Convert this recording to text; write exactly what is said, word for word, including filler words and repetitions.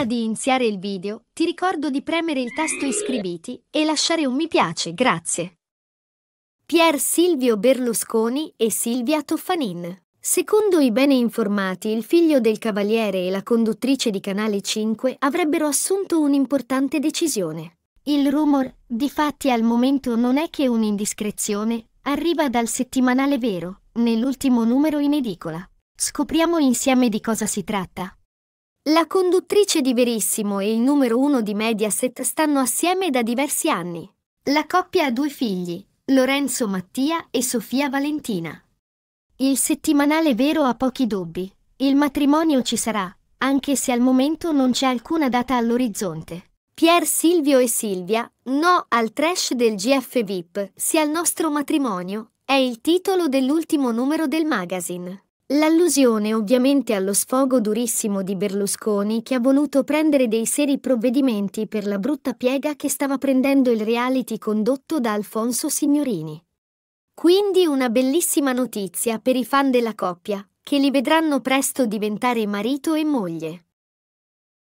Prima di iniziare il video, ti ricordo di premere il tasto iscriviti e lasciare un mi piace, grazie. Piersilvio Berlusconi e Silvia Toffanin. Secondo i bene informati, il figlio del cavaliere e la conduttrice di Canale cinque avrebbero assunto un'importante decisione. Il rumor, difatti, al momento non è che un'indiscrezione, arriva dal settimanale Vero, nell'ultimo numero in edicola. Scopriamo insieme di cosa si tratta. La conduttrice di Verissimo e il numero uno di Mediaset stanno assieme da diversi anni. La coppia ha due figli, Lorenzo Mattia e Sofia Valentina. Il settimanale Vero ha pochi dubbi. Il matrimonio ci sarà, anche se al momento non c'è alcuna data all'orizzonte. Piersilvio e Silvia, no al trash del G F V I P, sì al nostro matrimonio, è il titolo dell'ultimo numero del magazine. L'allusione ovviamente allo sfogo durissimo di Berlusconi, che ha voluto prendere dei seri provvedimenti per la brutta piega che stava prendendo il reality condotto da Alfonso Signorini. Quindi una bellissima notizia per i fan della coppia, che li vedranno presto diventare marito e moglie.